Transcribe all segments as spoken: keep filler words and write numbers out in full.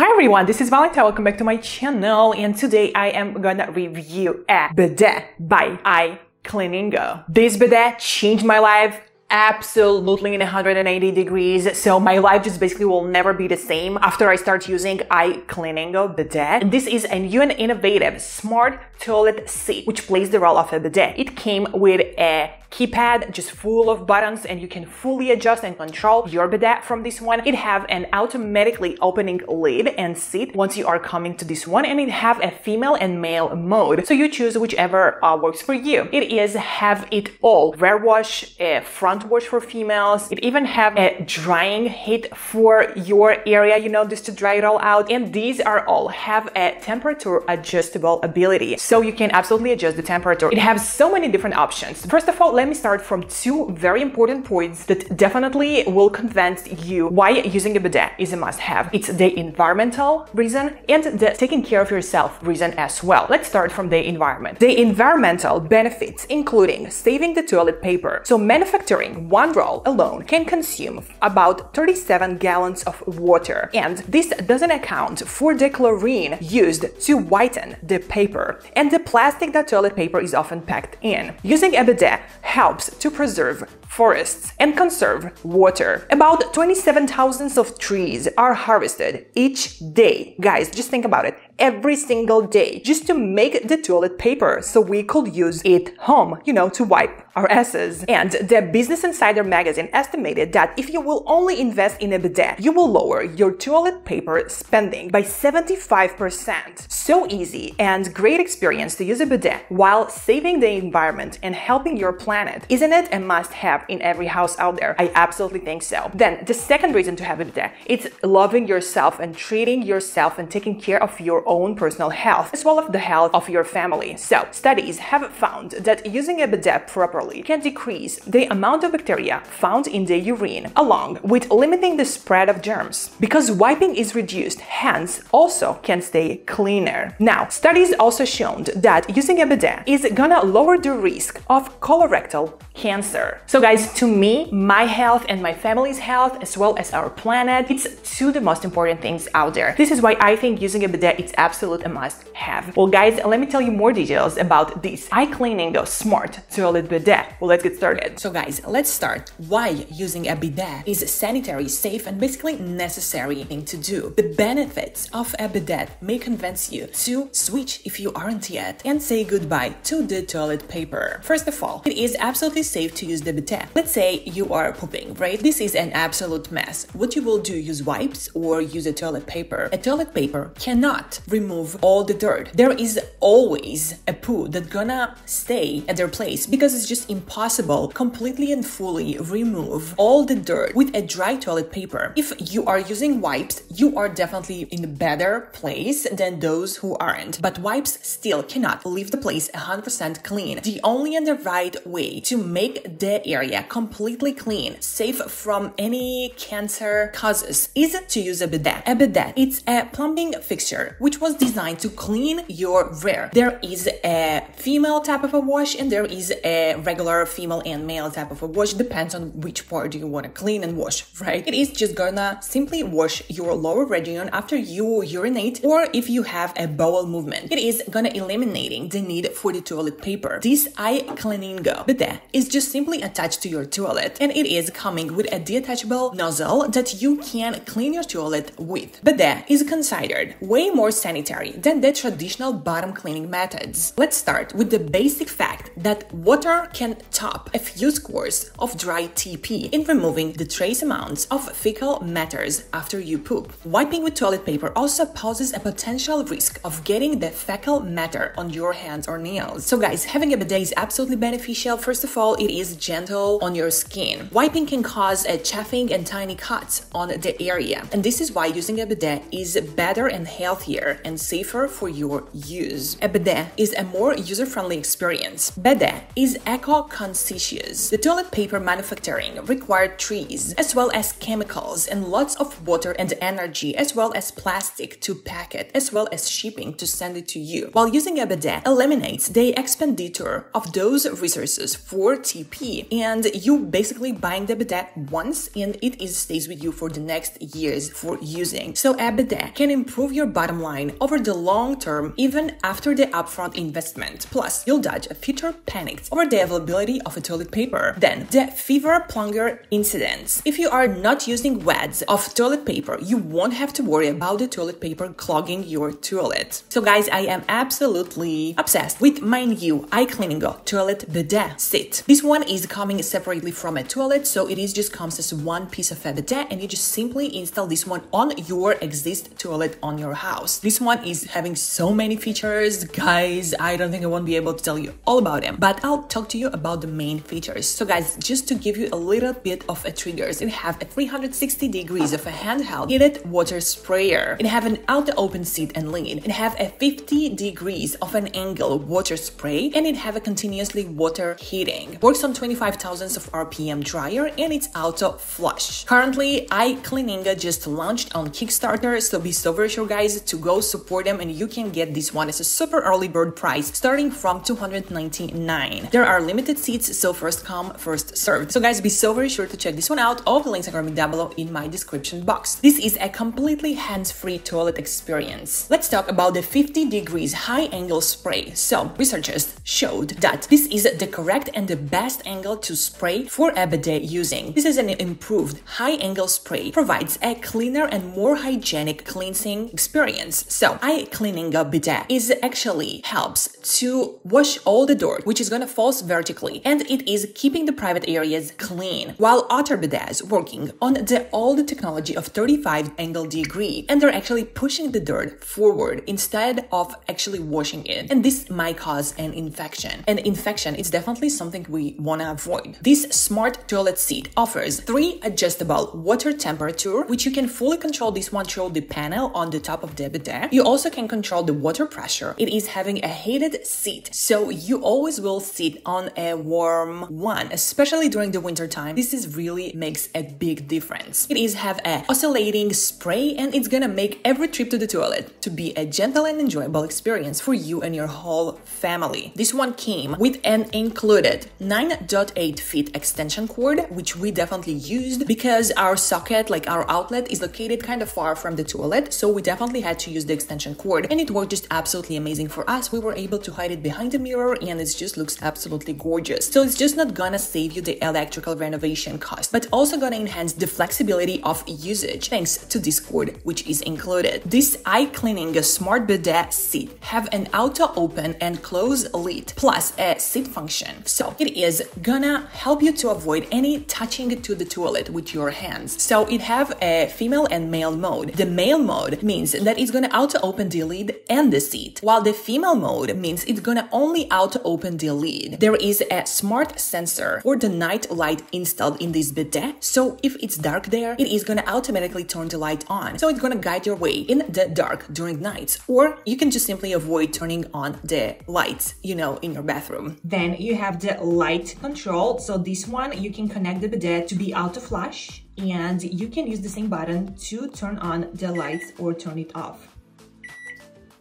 Hi everyone, this is Valentine, welcome back to my channel, and today I am gonna review a bidet by iCleaningo. This bidet changed my life absolutely in one hundred eighty degrees, so my life just basically will never be the same after I start using iCleaningo bidet. And this is a new and innovative smart toilet seat which plays the role of a bidet. It came with a keypad just full of buttons, and you can fully adjust and control your bidet from this one. It have an automatically opening lid and seat once you are coming to this one, and it have a female and male mode, so you choose whichever uh, works for you. It is have it all: rear wash, uh, front wash for females. It even have a drying heat for your area, you know, just to dry it all out. And these are all have a temperature adjustable ability, so you can absolutely adjust the temperature. It has so many different options. First of all, let me start from two very important points that definitely will convince you why using a bidet is a must-have. It's the environmental reason and the taking care of yourself reason as well. Let's start from the environment. The environmental benefits including saving the toilet paper. So manufacturing one roll alone can consume about thirty-seven gallons of water, and this doesn't account for the chlorine used to whiten the paper and the plastic that toilet paper is often packed in. Using a bidet helps to preserve forests and conserve water. About twenty-seven thousand of trees are harvested each day. Guys, just think about it. Every single day, just to make the toilet paper so we could use it home, you know, to wipe our asses. And the Business Insider magazine estimated that if you will only invest in a bidet, you will lower your toilet paper spending by seventy-five percent. So easy and great experience to use a bidet while saving the environment and helping your planet. Isn't it a must-have in every house out there? I absolutely think so. Then the second reason to have a bidet, it's loving yourself and treating yourself and taking care of your own personal health as well as the health of your family. So studies have found that using a bidet properly can decrease the amount of bacteria found in the urine, along with limiting the spread of germs, because wiping is reduced, hence also can stay cleaner. Now, studies also shown that using a bidet is gonna lower the risk of colorectal cancer. So guys, to me, my health and my family's health as well as our planet, it's two of the most important things out there. This is why I think using a bidet is absolute a must have. Well guys, let me tell you more details about this iCleaningo smart toilet bidet. Well, let's get started. So guys, let's start why using a bidet is a sanitary, safe and basically necessary thing to do. The benefits of a bidet may convince you to switch if you aren't yet and say goodbye to the toilet paper. First of all, it is absolutely safe to use the bidet. Let's say you are pooping, right? This is an absolute mess. What you will do, use wipes or use a toilet paper. A toilet paper cannot remove all the dirt. There is always a poo that's gonna stay at their place because it's just impossible completely and fully remove all the dirt with a dry toilet paper. If you are using wipes, you are definitely in a better place than those who aren't. But wipes still cannot leave the place one hundred percent clean. The only and the right way to make Make the area completely clean, safe from any cancer causes, is to use a bidet. A bidet, it's a plumbing fixture which was designed to clean your rear. There is a female type of a wash and there is a regular female and male type of a wash. Depends on which part you want to clean and wash, right? It is just gonna simply wash your lower region after you urinate or if you have a bowel movement. It is gonna eliminating the need for the toilet paper. This iCleaningo bidet is just simply attached to your toilet, and it is coming with a detachable nozzle that you can clean your toilet with. Bidet is considered way more sanitary than the traditional bottom cleaning methods. Let's start with the basic fact that water can top a few squares of dry T P in removing the trace amounts of fecal matters after you poop. Wiping with toilet paper also poses a potential risk of getting the fecal matter on your hands or nails. So guys, having a bidet is absolutely beneficial. First of all, it is gentle on your skin. Wiping can cause a chafing and tiny cuts on the area, and this is why using a bidet is better and healthier and safer for your use. A bidet is a more user-friendly experience. Bidet is eco-conscious. The toilet paper manufacturing required trees as well as chemicals and lots of water and energy as well as plastic to pack it as well as shipping to send it to you, while using a bidet eliminates the expenditure of those resources for T P, and you basically buying the bidet once and it is stays with you for the next years for using. So a bidet can improve your bottom line over the long term, even after the upfront investment. Plus, you'll dodge a future panics over the availability of a toilet paper. Then, the fever plunger incidents. If you are not using wads of toilet paper, you won't have to worry about the toilet paper clogging your toilet. So guys, I am absolutely obsessed with my new iCleaningo toilet bidet set. This one is coming separately from a toilet, so it is just comes as one piece of a bidet, and you just simply install this one on your existing toilet on your house. This one is having so many features, guys, I don't think I won't be able to tell you all about them, but I'll talk to you about the main features. So guys, just to give you a little bit of a triggers, it have a three hundred sixty degrees of a handheld heated water sprayer. It have an out open seat and lid. It have a fifty degrees of an angle water spray, and it have a continuously water heating. Works on twenty-five thousandths of R P M dryer, and it's auto flush. Currently, iCleaningo just launched on Kickstarter, so be super sure guys to go support them, and you can get this one as a super early bird price starting from two hundred ninety-nine dollars. There are limited seats, so first come, first served. So guys, be so very sure to check this one out. All the links are going to be down below in my description box. This is a completely hands-free toilet experience. Let's talk about the fifty degrees high angle spray. So researchers showed that this is the correct and the best angle to spray for a bidet using. This is an improved high angle spray, provides a cleaner and more hygienic cleansing experience. So iCleaningo bidet is actually helps to wash all the dirt, which is going to fall vertically, and it is keeping the private areas clean, while other bidets working on the old technology of thirty-five angle degree, and they're actually pushing the dirt forward instead of actually washing it, and this might cause an infection. And infection is definitely something we want to avoid. This smart toilet seat offers three adjustable water temperature, which you can fully control this one through the panel on the top of the bidet. You also can control the water pressure. It is having a heated seat, so you always will sit on a warm one, especially during the winter time. This is really makes a big difference. It is have a oscillating spray, and it's gonna make every trip to the toilet to be a gentle and enjoyable experience for you and your whole family. This one came with an included nine point eight feet extension cord, which we definitely used because our socket, like our outlet, is located kind of far from the toilet, so we definitely had to use the extension cord, and it worked just absolutely amazing for us. We were able to hide it behind the mirror, and it just looks absolutely gorgeous. So it's just not gonna save you the electrical renovation cost, but also gonna enhance the flexibility of usage thanks to this cord, which is included. This iCleaningo smart bidet seat have an auto open and close lid plus a seat function, so it is gonna help you to avoid any touching to the toilet with your hands. So it have a female and male mode. The male mode means that it's gonna auto open the lid and the seat, while the female mode means it's gonna only auto open the lid. There is a smart sensor for the night light installed in this bidet, so if it's dark there, it is gonna automatically turn the light on, so it's gonna guide your way in the dark during nights, or you can just simply avoid turning on the lights, you know, in your bathroom. Then you have the light control, so this one you can connect the bidet to be auto flush, and you can use the same button to turn on the lights or turn it off.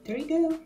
There you go.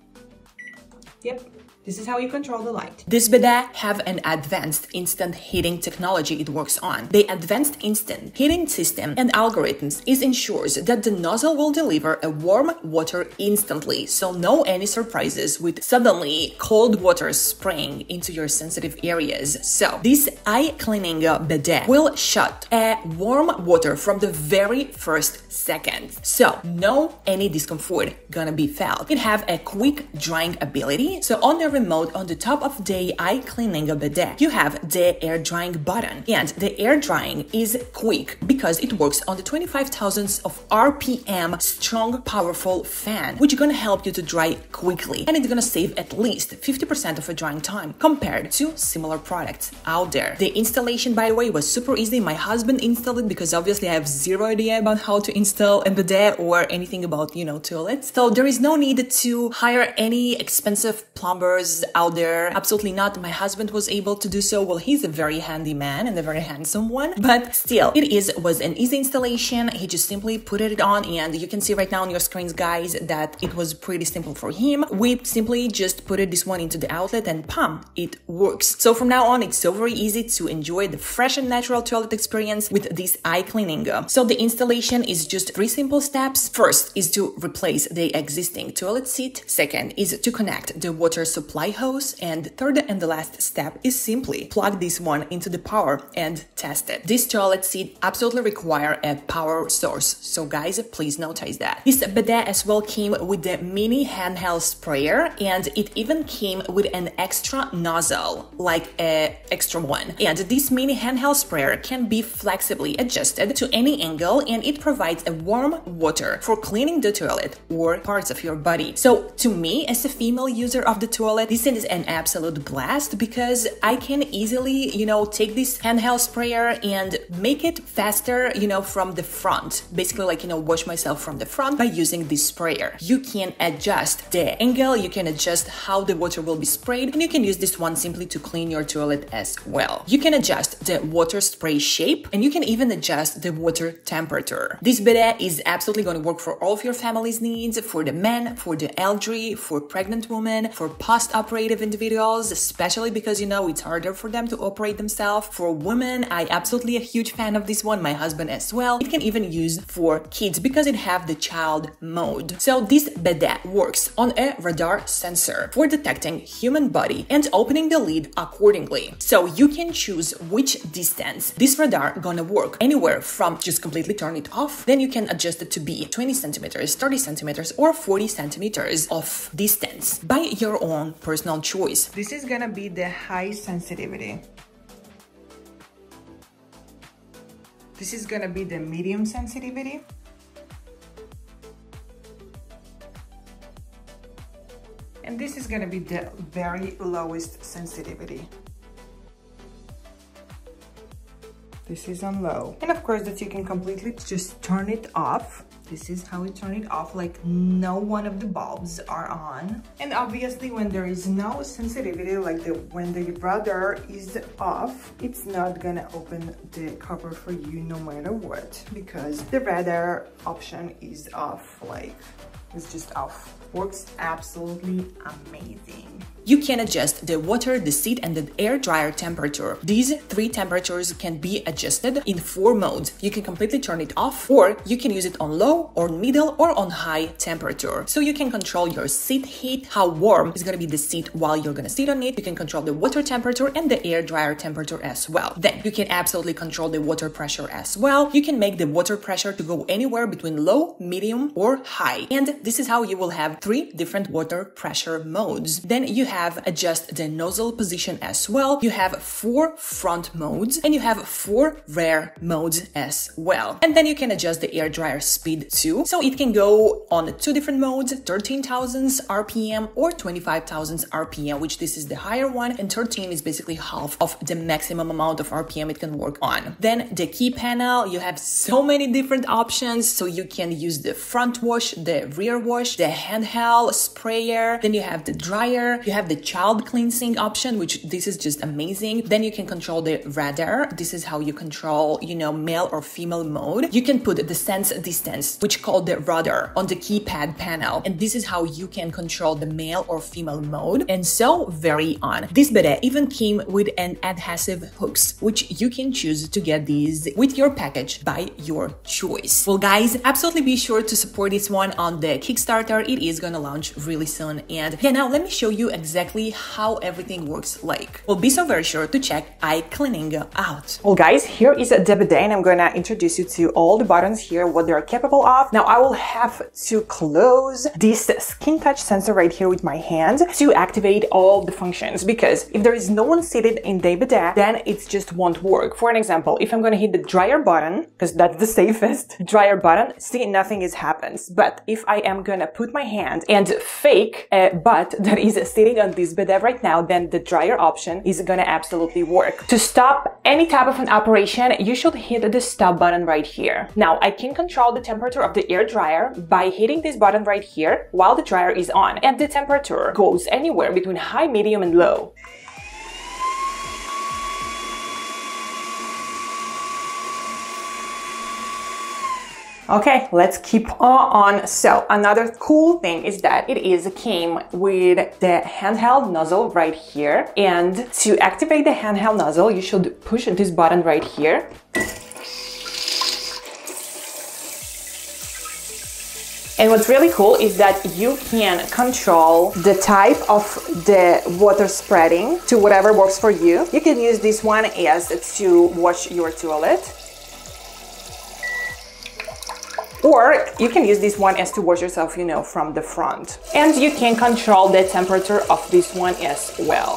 Yep. This is how you control the light. This bidet have an advanced instant heating technology it works on. The advanced instant heating system and algorithms is ensures that the nozzle will deliver a warm water instantly, so no any surprises with suddenly cold water spraying into your sensitive areas. So this iCleaningo bidet will shut a warm water from the very first second, so no any discomfort gonna be felt. It have a quick drying ability, so on the remote on the top of the iCleaningo bidet, you have the air drying button, and the air drying is quick because it works on the twenty-five thousandths of R P M strong powerful fan, which is gonna help you to dry quickly, and it's gonna save at least fifty percent of a drying time compared to similar products out there. The installation, by the way, was super easy. My husband installed it because obviously I have zero idea about how to install a bidet or anything about, you know, toilets, so there is no need to hire any expensive plumber workers out there. Absolutely not. My husband was able to do so. Well, he's a very handy man and a very handsome one, but still, it is was an easy installation. He just simply put it on, and you can see right now on your screens, guys, that it was pretty simple for him. We simply just put it, this one into the outlet, and pam, it works. So from now on, it's so very easy to enjoy the fresh and natural toilet experience with this iCleaningo. So the installation is just three simple steps. First is to replace the existing toilet seat. Second is to connect the water supply hose. And third and the last step is simply plug this one into the power and test it. This toilet seat absolutely requires a power source. So guys, please notice that. This bidet as well came with the mini handheld sprayer, and it even came with an extra nozzle, like a extra one. And this mini handheld sprayer can be flexibly adjusted to any angle, and it provides a warm water for cleaning the toilet or parts of your body. So to me, as a female user of the toilet, this is an absolute blast, because I can easily, you know, take this handheld sprayer and make it faster, you know, from the front. Basically, like, you know, wash myself from the front by using this sprayer. You can adjust the angle, you can adjust how the water will be sprayed, and you can use this one simply to clean your toilet as well. You can adjust the water spray shape, and you can even adjust the water temperature. This bidet is absolutely going to work for all of your family's needs, for the men, for the elderly, for pregnant women, for post-operative individuals, especially because, you know, it's harder for them to operate themselves. For women, I absolutely a huge fan of this one, my husband as well. It can even use for kids because it have the child mode. So this bidet works on a radar sensor for detecting human body and opening the lid accordingly. So you can choose which distance this radar gonna work, anywhere from just completely turn it off, then you can adjust it to be twenty centimeters, thirty centimeters, or forty centimeters of distance by your own personal choice. This is gonna be the high sensitivity. This is gonna be the medium sensitivity. And this is gonna be the very lowest sensitivity. This is on low. And of course, that you can completely just turn it off. This is how you turn it off, like no one of the bulbs are on. And obviously when there is no sensitivity, like the, when the radar is off, it's not gonna open the cover for you no matter what, because the radar option is off, like it's just off. Works absolutely amazing. You can adjust the water, the seat, and the air dryer temperature. These three temperatures can be adjusted in four modes. You can completely turn it off, or you can use it on low, or middle, or on high temperature. So you can control your seat heat, how warm is gonna be the seat while you're gonna sit on it. You can control the water temperature and the air dryer temperature as well. Then you can absolutely control the water pressure as well. You can make the water pressure to go anywhere between low, medium, or high. And this is how you will have three different water pressure modes. Then you have adjust the nozzle position as well. You have four front modes, and you have four rear modes as well. And then you can adjust the air dryer speed too. So it can go on two different modes, thirteen thousand R P M or twenty-five thousand R P M, which this is the higher one, and thirteen is basically half of the maximum amount of R P M it can work on. Then the key panel, you have so many different options. So you can use the front wash, the rear wash, the handheld sprayer, then you have the dryer, you have the child cleansing option, which this is just amazing. Then you can control the radar. This is how you control, you know, male or female mode. You can put the sense distance, which called the rudder, on the keypad panel, and this is how you can control the male or female mode, and so very on. This bidet even came with an adhesive hooks, which you can choose to get these with your package by your choice. Well guys, absolutely be sure to support this one on the Kickstarter. It is gonna launch really soon, and yeah, now let me show you exactly how everything works like. Well, be so very sure to check iCleaningo out. Well guys, here is the bidet, and I'm gonna introduce you to all the buttons here, what they're capable of. Now I will have to close this skin touch sensor right here with my hand to activate all the functions, because if there is no one seated in the bidet, then it just won't work. For an example, if I'm gonna hit the dryer button, because that's the safest dryer button, see, nothing is happens. But if I am gonna put my hand and fake a butt that is sitting on this bidet right now, then the dryer option is gonna absolutely work. To stop any type of an operation, you should hit the stop button right here. Now, I can control the temperature of the air dryer by hitting this button right here while the dryer is on, and the temperature goes anywhere between high, medium, and low. Okay, let's keep on. So another cool thing is that it is came with the handheld nozzle right here. And to activate the handheld nozzle, you should push this button right here. And what's really cool is that you can control the type of the water spreading to whatever works for you. You can use this one as to wash your toilet, or you can use this one as to wash yourself, you know, from the front. And you can control the temperature of this one as well.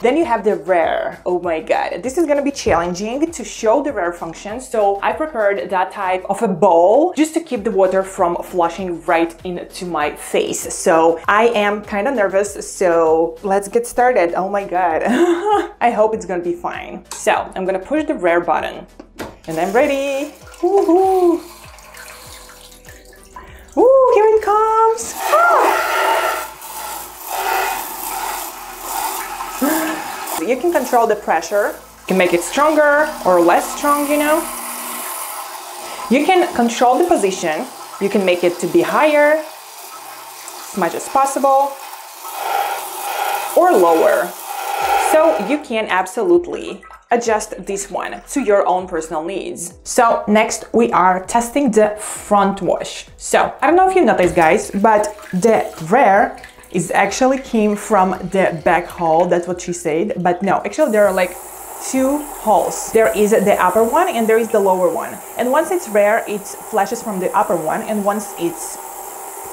Then you have the rear. Oh my God, this is gonna be challenging to show the rear function. So I prepared that type of a bowl just to keep the water from flushing right into my face. So I am kind of nervous, so let's get started. Oh my God, I hope it's gonna be fine. So I'm gonna push the rear button and I'm ready. Woohoo! Ooh, here it comes! Ah. You can control the pressure. You can make it stronger or less strong, you know. You can control the position. You can make it to be higher, as much as possible, or lower. So you can absolutely adjust this one to your own personal needs. So next we are testing the front wash. So I don't know if you noticed, guys, but the rear is actually came from the back hole. That's what she said, but no, actually there are like two holes. There is the upper one and there is the lower one. And once it's rear, it flushes from the upper one, and once it's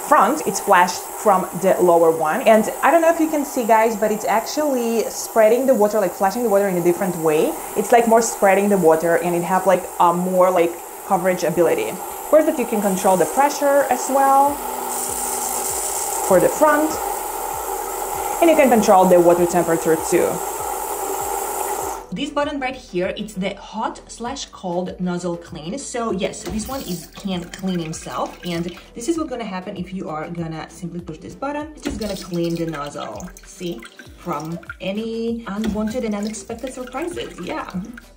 front, it's splashed from the lower one. And I don't know if you can see, guys, but it's actually spreading the water, like flashing the water in a different way. It's like more spreading the water, and it have like a more like coverage ability. Of course that you can control the pressure as well for the front, and you can control the water temperature too. This button right here, it's the hot slash cold nozzle clean. So yes, this one is can clean himself, and this is what's gonna happen if you are gonna simply push this button. It's just gonna clean the nozzle, see, from any unwanted and unexpected surprises. Yeah.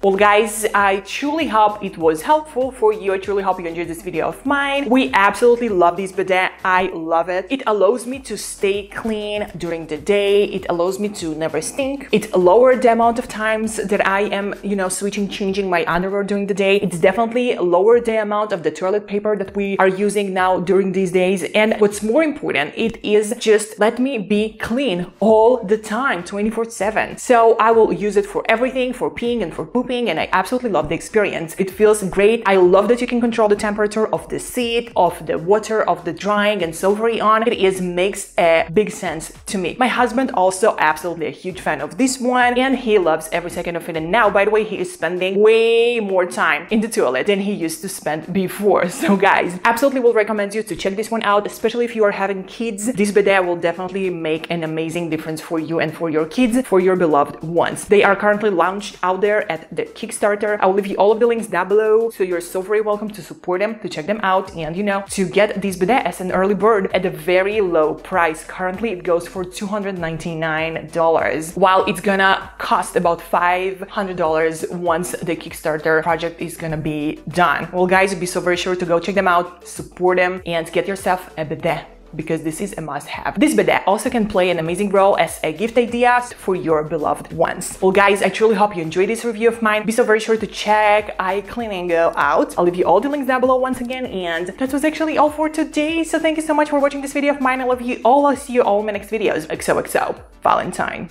Well, guys, I truly hope it was helpful for you. I truly hope you enjoyed this video of mine. We absolutely love this bidet. I love it. It allows me to stay clean during the day. It allows me to never stink. It lowered the amount of times that I am, you know, switching, changing my underwear during the day. It's definitely lowered the amount of the toilet paper that we are using now during these days. And what's more important, it is just let me be clean all the time, twenty-four seven. So I will use it for everything, for peeing and for pooping, and I absolutely love the experience. It feels great. I love that you can control the temperature of the seat, of the water, of the drying, and so very on. It is makes a big sense to me. My husband also absolutely a huge fan of this one, and he loves every second of it. And now, by the way, he is spending way more time in the toilet than he used to spend before. So guys, absolutely will recommend you to check this one out, especially if you are having kids. This bidet will definitely make an amazing difference for you and for your kids, for your beloved ones. They are currently launched out there at the Kickstarter. I will leave you all of the links down below, so you're so very welcome to support them, to check them out, and you know, to get this bidet as an early bird at a very low price. Currently it goes for two hundred ninety-nine dollars, while it's gonna cost about five five hundred dollars once the Kickstarter project is gonna be done. Well, guys, be so very sure to go check them out, support them, and get yourself a bidet, because this is a must-have. This bidet also can play an amazing role as a gift idea for your beloved ones. Well, guys, I truly hope you enjoyed this review of mine. Be so very sure to check iCleaningo out. I'll leave you all the links down below once again, and that was actually all for today. So thank you so much for watching this video of mine. I love you all. I'll see you all in my next videos. X O X O, Valentine.